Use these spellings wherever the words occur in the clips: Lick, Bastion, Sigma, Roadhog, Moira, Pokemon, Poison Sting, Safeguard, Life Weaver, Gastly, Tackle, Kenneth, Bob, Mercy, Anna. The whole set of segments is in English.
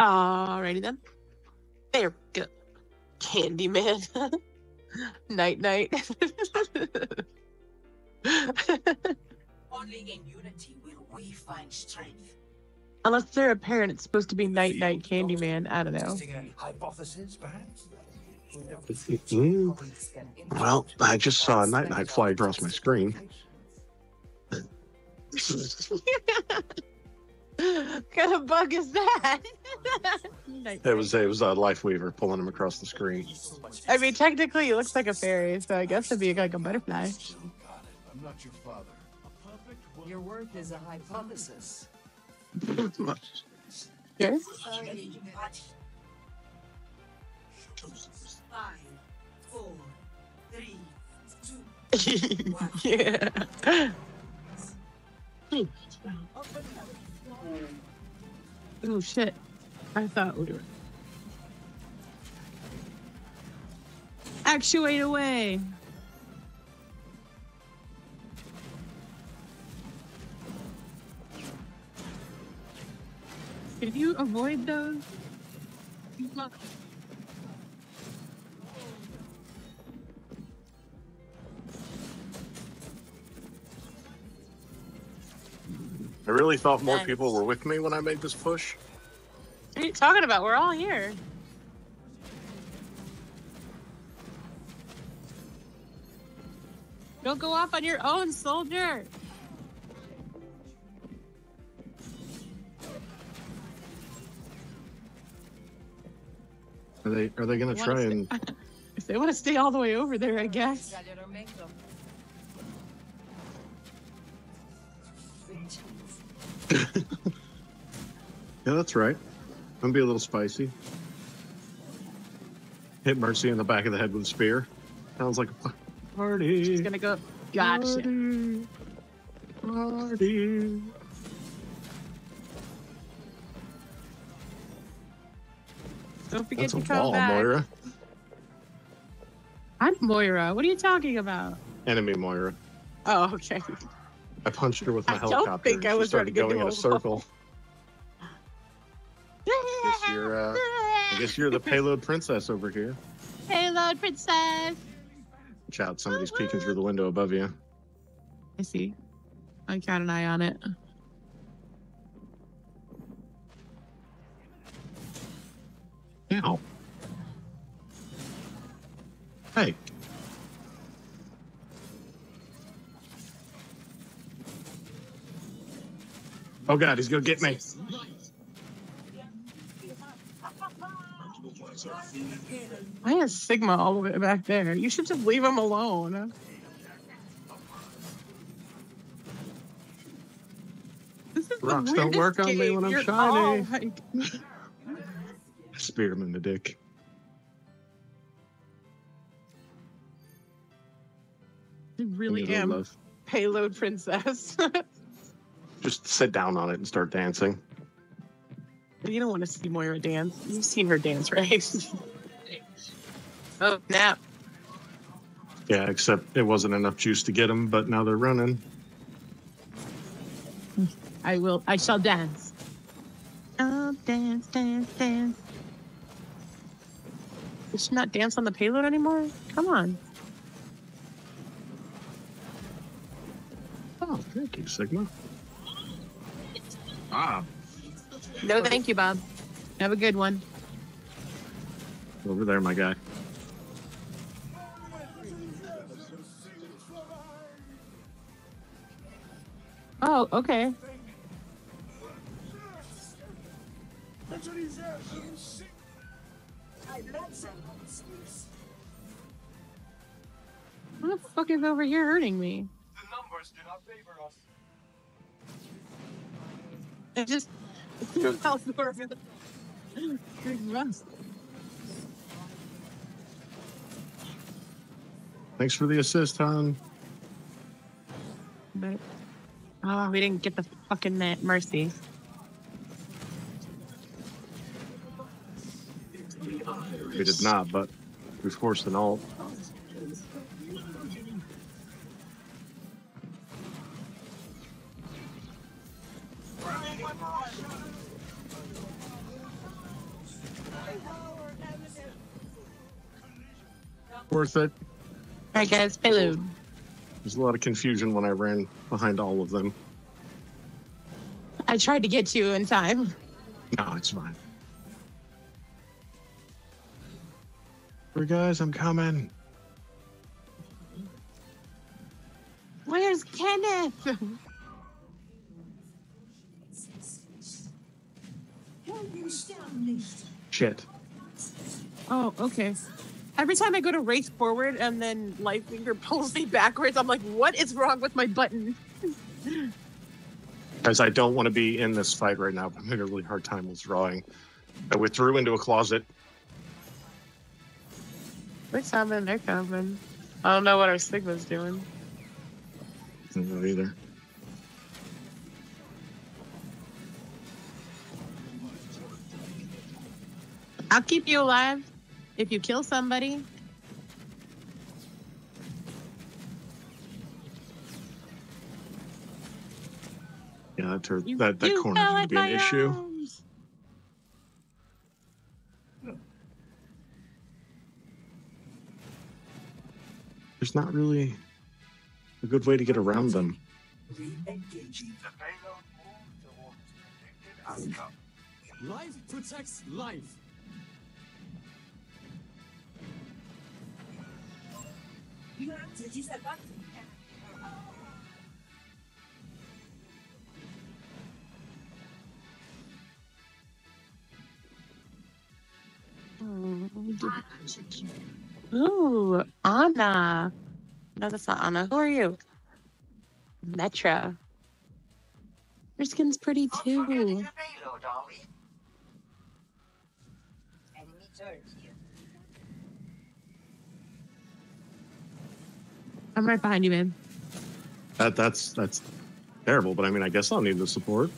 Alrighty then. There we go. Candyman. Night night. Only in unity will we find strength. Unless they're a parent, it's supposed to be night night Candyman. I don't know. Hypothesis, perhaps? Well, I just saw a night night fly across my screen. What kind of bug is that? It was a Life Weaver pulling him across the screen. I mean, technically, he looks like a fairy, so I guess it'd be like a butterfly. I'm not your father. Your work is a hypothesis. Yes. Five, four, three, two, one. Yeah. Oh shit. I thought we were. Actuate away. Can you avoid those? I really thought more people were with me when I made this push. What are you talking about? We're all here. Don't go off on your own, soldier. Are they gonna try and? If they want to stay all the way over there, I guess. Yeah, that's right. I'm gonna be a little spicy. Hit Mercy in the back of the head with a spear. Sounds like a party. She's gonna go. Gotcha. Party. Don't forget to come back. Moira. I'm Moira. What are you talking about? Enemy Moira. Oh, okay. I punched her with my helicopter. I don't think I was trying to get going in a circle. I guess you're the payload princess over here. Payload princess. Watch out! Somebody's peeking through the window above you. I see. I got an eye on it. Ow. Hey. Oh god, he's gonna get me. Why is Sigma all the way back there? You should just leave him alone. This is Rocks don't work on me when I'm shiny. Oh, spear him in the dick. I really am payload princess. Just sit down on it and start dancing. You don't want to see Moira dance. You've seen her dance, right? Oh, snap. Yeah, except it wasn't enough juice to get them, but now they're running. I shall dance. I'll dance, dance, dance. You should not dance on the payload anymore? Come on. Oh, thank you, Sigma. Bob. No, thank you, Bob. Have a good one. Over there, my guy. Oh, okay. What the fuck is over here hurting me? The numbers do not favor us. I just fell for it. Thanks for the assist, hon. But oh, we didn't get the fucking net, Mercy. We did not, but we forced an ult. Worth it. All right, guys. Payload. There's a lot of confusion when I ran behind all of them. I tried to get you in time. No, it's fine. Hey guys, I'm coming. Where's Kenneth? Shit. Oh, okay. Every time I go to race forward and then Life Weaver pulls me backwards, I'm like, what is wrong with my button? Guys, I don't want to be in this fight right now. I'm having a really hard time with drawing. I withdrew into a closet. We're coming, they're coming. I don't know what our Sigma's doing. I don't know either. I'll keep you alive if you kill somebody. Yeah, that corner's gonna be an issue. There's not really a good way to get around them. Life protects life. Ooh, Anna. No, that's not Anna. Who are you? Metra. Your skin's pretty too. I'm right behind you, man. That's terrible, but I mean, I guess I'll need the support.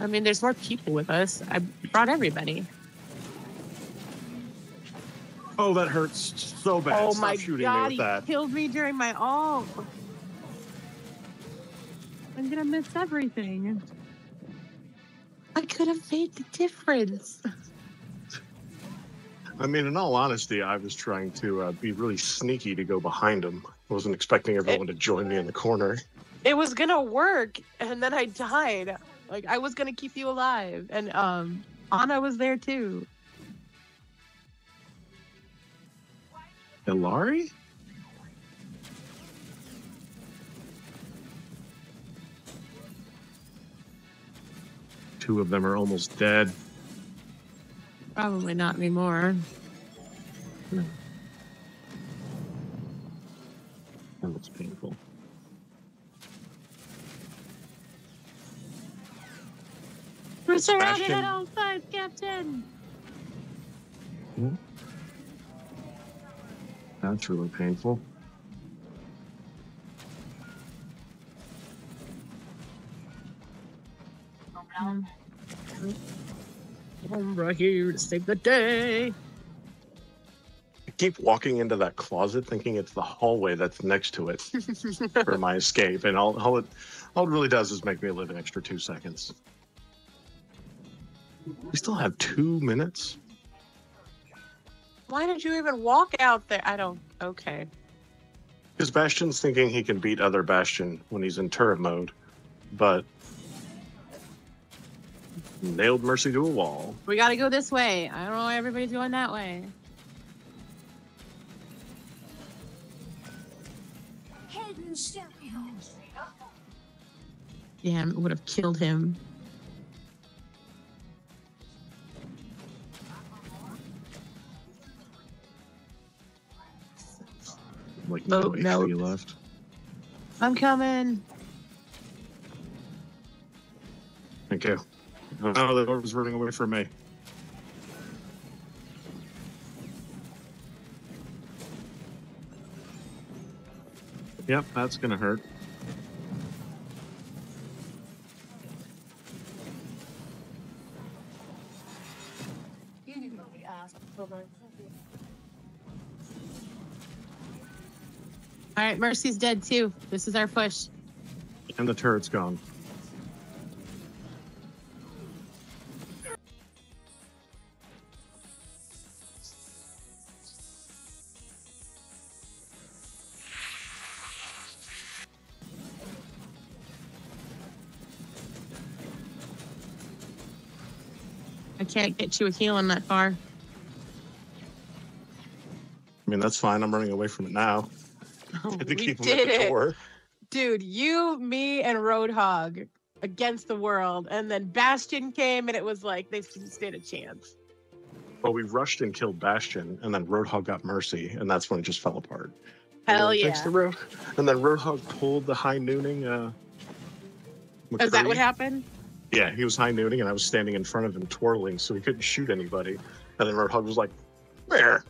I mean, there's more people with us. I brought everybody. Oh, that hurts so bad. Oh, my God, he killed me during my ult. I'm going to miss everything. I could have made the difference. I mean, in all honesty, I was trying to be really sneaky to go behind him. I wasn't expecting everyone to join me in the corner. It was going to work, and then I died. Like, I was going to keep you alive, and Anna was there, too. Ilari? Two of them are almost dead. Probably not anymore. No. That looks painful. We're surrounded at all sides, Captain! Hmm? That's really painful. I'm right here to save the day. I keep walking into that closet thinking it's the hallway that's next to it for my escape, and all it really does is make me live an extra 2 seconds. We still have 2 minutes. Why did you even walk out there? Okay. Because Bastion's thinking he can beat other Bastion when he's in turret mode, but nailed Mercy to a wall. We gotta go this way. I don't know why everybody's going that way. Damn, it would have killed him. Like no HP left. I'm coming. Thank you. Oh, the orb was running away from me. Yep, that's gonna hurt. All right, Mercy's dead too. This is our push. And the turret's gone. can't get you a healing that far. I mean, that's fine. I'm running away from it now. Oh, had to keep him at the door. Dude, you, me, and Roadhog against the world. And then Bastion came, and it was like they didn't stand a chance. Well, we rushed and killed Bastion, and then Roadhog got Mercy, and that's when it just fell apart. Hell yeah. And then Roadhog pulled the high nooning. Is that what happened? Yeah, he was high nooning, and I was standing in front of him twirling, so he couldn't shoot anybody. And then Roadhog was like, where?